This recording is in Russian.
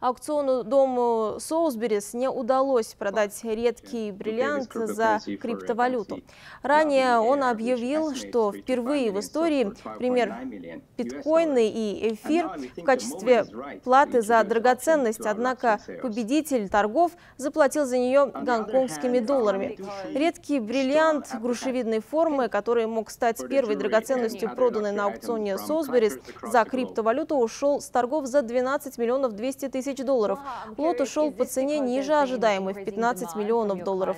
Аукциону дому Солсберис не удалось продать редкий бриллиант за криптовалюту. Ранее он объявил, что впервые в истории, пример, биткоины и эфир в качестве платы за драгоценность, однако победитель торгов заплатил за нее гонконгскими долларами. Редкий бриллиант грушевидной формы, который мог стать первой драгоценностью, проданной на аукционе Солсберис за криптовалюту, ушел с торгов за 12 200 000 долларов. Лот ушел по цене ниже ожидаемой в 15 миллионов долларов.